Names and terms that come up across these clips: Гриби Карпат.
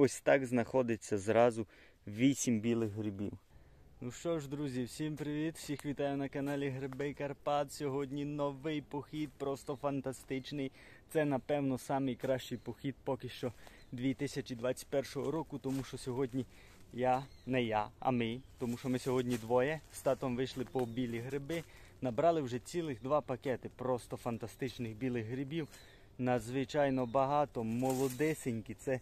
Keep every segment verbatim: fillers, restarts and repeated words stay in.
Ось так знаходиться зразу вісім білих грибів. Ну що ж, друзі, всім привіт, всіх вітаю на каналі Гриби Карпат. Сьогодні новий похід, просто фантастичний. Це, напевно, найкращий похід поки що дві тисячі двадцять першого року, тому що сьогодні я, не я, а ми, тому що ми сьогодні двоє з татом вийшли по білі гриби, набрали вже цілих два пакети просто фантастичних білих грибів. Надзвичайно багато, молодесенькі, це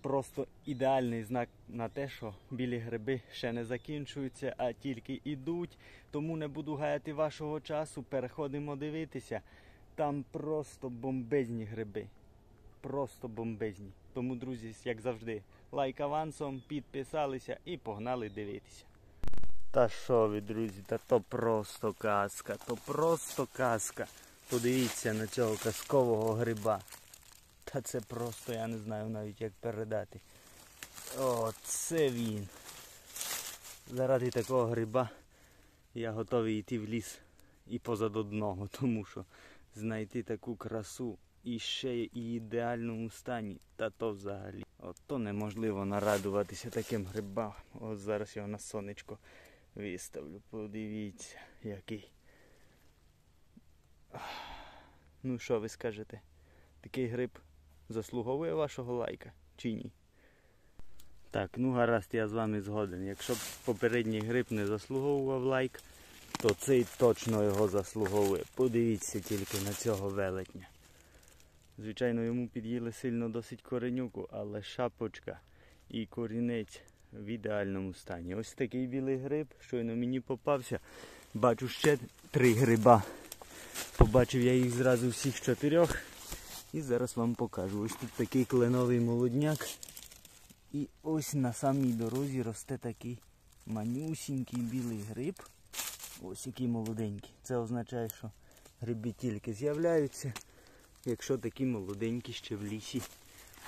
просто ідеальний знак на те, що білі гриби ще не закінчуються, а тільки йдуть. Тому не буду гаяти вашого часу, переходимо дивитися. Там просто бомбезні гриби. Просто бомбезні. Тому, друзі, як завжди, лайк авансом, підписалися і погнали дивитися. Та що ви, друзі, та то просто казка, то просто казка. Подивіться на цього казкового гриба. Та це просто, я не знаю навіть як передати. О, це він. Заради такого гриба я готовий йти в ліс і позад одного, тому що знайти таку красу і ще і ідеальному стані, та то взагалі. От то неможливо нарадуватися таким грибам. Ось зараз його на сонечко виставлю. Подивіться, який. Ну що ви скажете? Такий гриб заслуговує вашого лайка чи ні? Так, ну гаразд, я з вами згоден. Якщо б попередній гриб не заслуговував лайк, то цей точно його заслуговує. Подивіться тільки на цього велетня. Звичайно, йому під'їли сильно досить коренюку, але шапочка і корінець в ідеальному стані. Ось такий білий гриб, щойно мені попався. Бачу ще три гриба. Побачив я їх зразу всіх чотирьох. І зараз вам покажу. Ось тут такий кленовий молодняк. І ось на самій дорозі росте такий манюсінький білий гриб. Ось який молоденький. Це означає, що гриби тільки з'являються, якщо такі молоденькі ще в лісі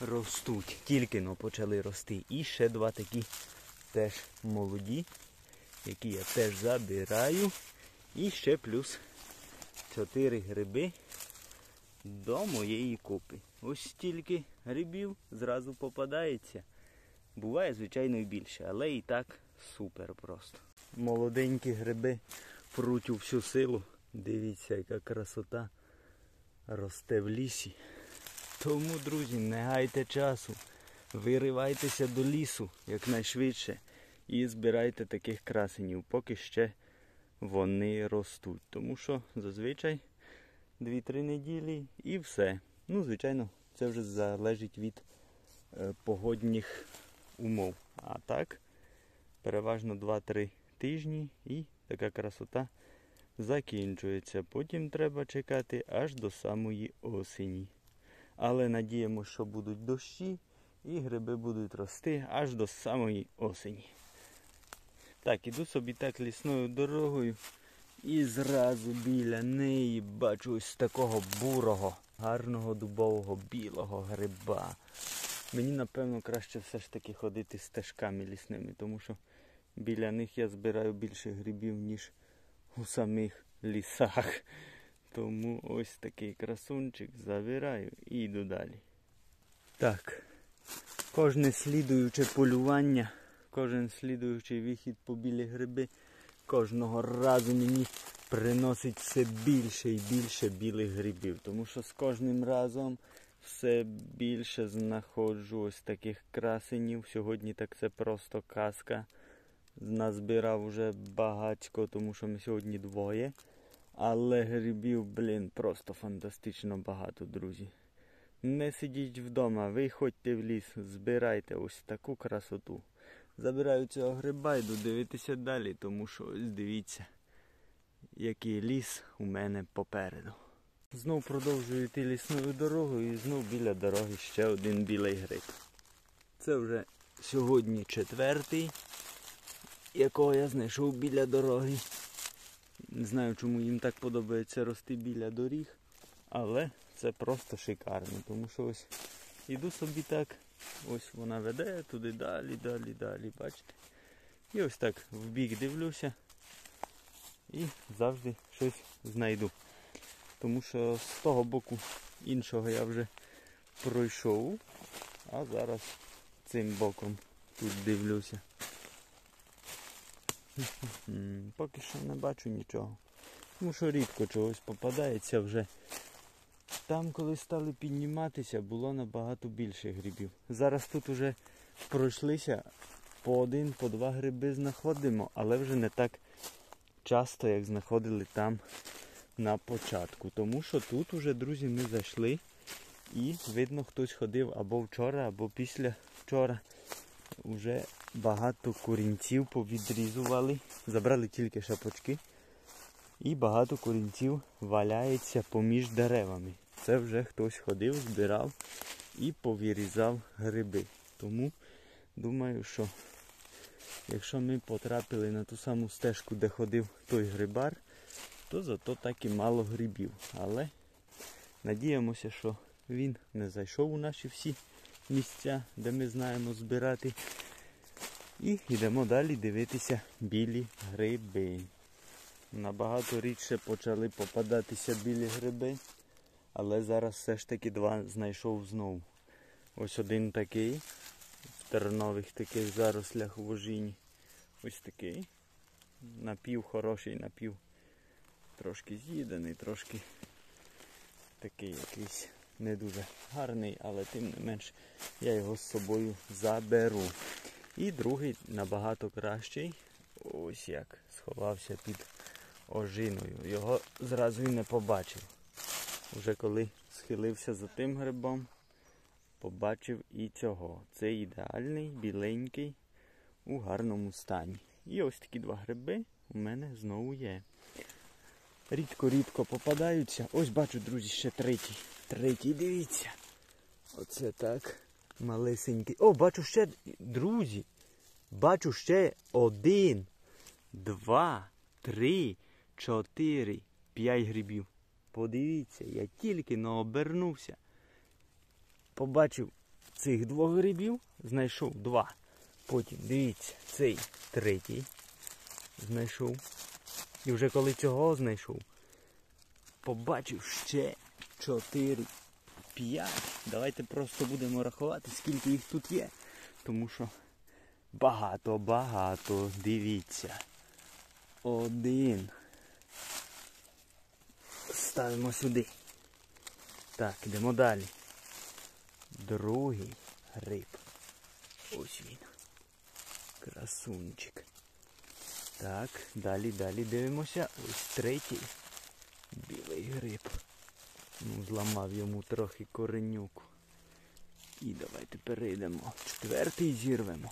ростуть. Тільки но почали рости. І ще два такі теж молоді, які я теж забираю. І ще плюс чотири гриби до моєї купи. Ось стільки грибів зразу попадається. Буває, звичайно, і більше, але і так супер просто. Молоденькі гриби пруть у всю силу. Дивіться, яка красота росте в лісі. Тому, друзі, не гайте часу. Виривайтеся до лісу якнайшвидше і збирайте таких красенів, поки ще вони ростуть. Тому що зазвичай дві-три неділі і все. Ну, звичайно, це вже залежить від е, погодних умов. А так, переважно два-три тижні і така красота закінчується. Потім треба чекати аж до самої осені. Але надіємо, що будуть дощі і гриби будуть рости аж до самої осені. Так, іду собі так лісною дорогою. І зразу біля неї бачу ось такого бурого, гарного дубового білого гриба. Мені, напевно, краще все ж таки ходити стежками лісними, тому що біля них я збираю більше грибів, ніж у самих лісах. Тому ось такий красунчик забираю і йду далі. Так, кожне слідуюче полювання, кожен слідуючий вихід по білі гриби кожного разу мені приносить все більше і більше білих грибів. Тому що з кожним разом все більше знаходжу ось таких красенів. Сьогодні так це просто казка. Назбирав вже багатько, тому що ми сьогодні двоє. Але грибів, блін, просто фантастично багато, друзі. Не сидіть вдома, виходьте в ліс, збирайте ось таку красоту. Забираю цього гриба, йду дивитися далі, тому що ось дивіться, який ліс у мене попереду. Знов продовжую йти лісною дорогою і знов біля дороги ще один білий гриб. Це вже сьогодні четвертий, якого я знайшов біля дороги. Не знаю, чому їм так подобається рости біля доріг, але це просто шикарно, тому що ось іду собі так. Ось вона веде туди далі, далі, далі, бачите? І ось так вбік дивлюся і завжди щось знайду. Тому що з того боку іншого я вже пройшов, а зараз цим боком тут дивлюся. Поки що не бачу нічого. Тому що рідко чогось попадається вже. Там, коли стали підніматися, було набагато більше грибів. Зараз тут вже пройшлися по один, по два гриби знаходимо, але вже не так часто, як знаходили там на початку. Тому що тут уже, друзі, ми зайшли і видно, хтось ходив або вчора, або після вчора. Уже багато корінців повідрізували, забрали тільки шапочки. І багато корінців валяється поміж деревами. Це вже хтось ходив, збирав і повирізав гриби. Тому думаю, що якщо ми потрапили на ту саму стежку, де ходив той грибар, то зато так і мало грибів. Але надіємося, що він не зайшов у наші всі місця, де ми знаємо збирати. І йдемо далі дивитися білі гриби. Набагато рідше почали попадатися білі гриби, але зараз все ж таки два знайшов знову. Ось один такий, в тернових таких зарослях в ожині. Ось такий, напів хороший, напів трошки з'їдений, трошки такий якийсь не дуже гарний, але тим не менш я його з собою заберу. І другий набагато кращий, ось як сховався під ожиною. Його зразу й не побачив. Уже коли схилився за тим грибом, побачив і цього. Це ідеальний, біленький, у гарному стані. І ось такі два гриби у мене знову є. Рідко-рідко попадаються. Ось бачу, друзі, ще третій. Третій, дивіться. Оце так, малесенький. О, бачу ще, друзі, бачу ще один, два, три, чотири, п'ять грибів. Подивіться, я тільки но обернувся. Побачив цих двох грибів, знайшов два. Потім, дивіться, цей третій знайшов. І вже коли цього знайшов, побачив ще чотири, п'ять. Давайте просто будемо рахувати, скільки їх тут є. Тому що багато-багато, дивіться. Один. Ставимо сюди. Так, йдемо далі. Другий гриб. Ось він. Красунчик. Так, далі, далі дивимося. Ось третій. Білий гриб. Ну, зламав йому трохи коренюку. І давайте перейдемо. Четвертий зірвемо.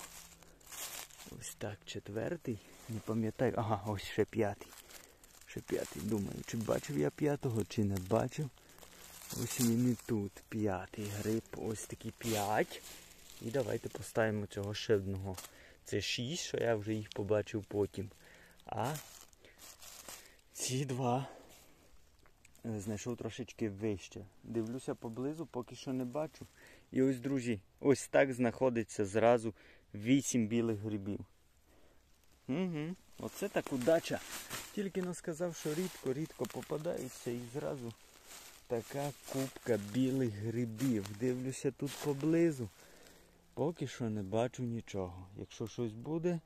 Ось так, четвертий, не пам'ятаю, ага, ось ще п'ятий, ще п'ятий, думаю, чи бачив я п'ятого, чи не бачив. Ось він і тут, п'ятий гриб, ось такі п'ять. І давайте поставимо цього ще одного. Це шість, що я вже їх побачив потім. А ці два знайшов трошечки вище. Дивлюся поблизу, поки що не бачу. І ось, друзі, ось так знаходиться зразу вісім білих грибів. Угу. Оце так удача. Тільки не сказав, що рідко-рідко попадаються і зразу така купка білих грибів. Дивлюся тут поблизу. Поки що не бачу нічого. Якщо щось буде,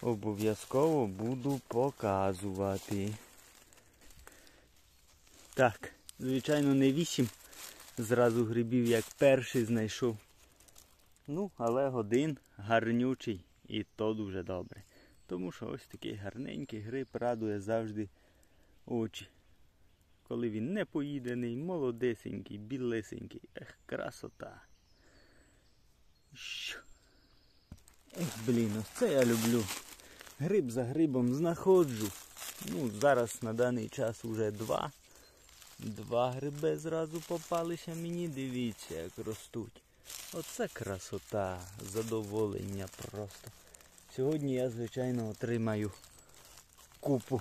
обов'язково буду показувати. Так, звичайно, не вісім зразу грибів, як перший знайшов. Ну, але один гарнючий, і то дуже добре. Тому що ось такий гарненький гриб радує завжди очі. Коли він не поїдений, молодесенький, білесенький. Ех, красота. Ех, блін, ось це я люблю. Гриб за грибом знаходжу. Ну, зараз на даний час вже два. Два гриби зразу попалися мені. Дивіться, як ростуть. Оце красота, задоволення просто. Сьогодні я, звичайно, отримаю купу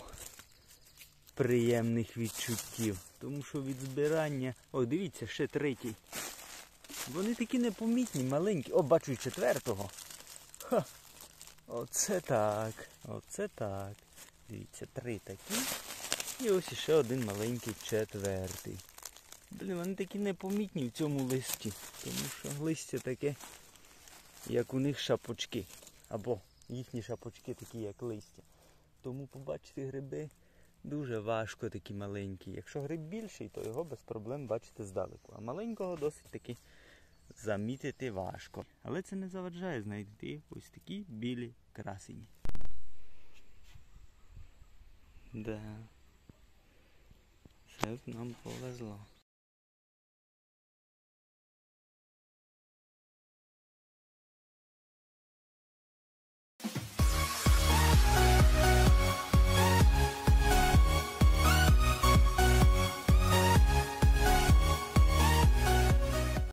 приємних відчуттів. Тому що від збирання... О, дивіться, ще третій. Вони такі непомітні, маленькі. О, бачу і четвертого. Ха! Оце так, оце так. Дивіться, три такі. І ось іще один маленький четвертий. Блін, вони такі непомітні в цьому листі, тому що листя таке як у них шапочки, або їхні шапочки такі, як листя. Тому побачити гриби дуже важко, такі маленькі. Якщо гриб більший, то його без проблем бачите здалеку, а маленького досить таки замітити важко. Але це не заважає знайти ось такі білі красені. Да, це нам повезло.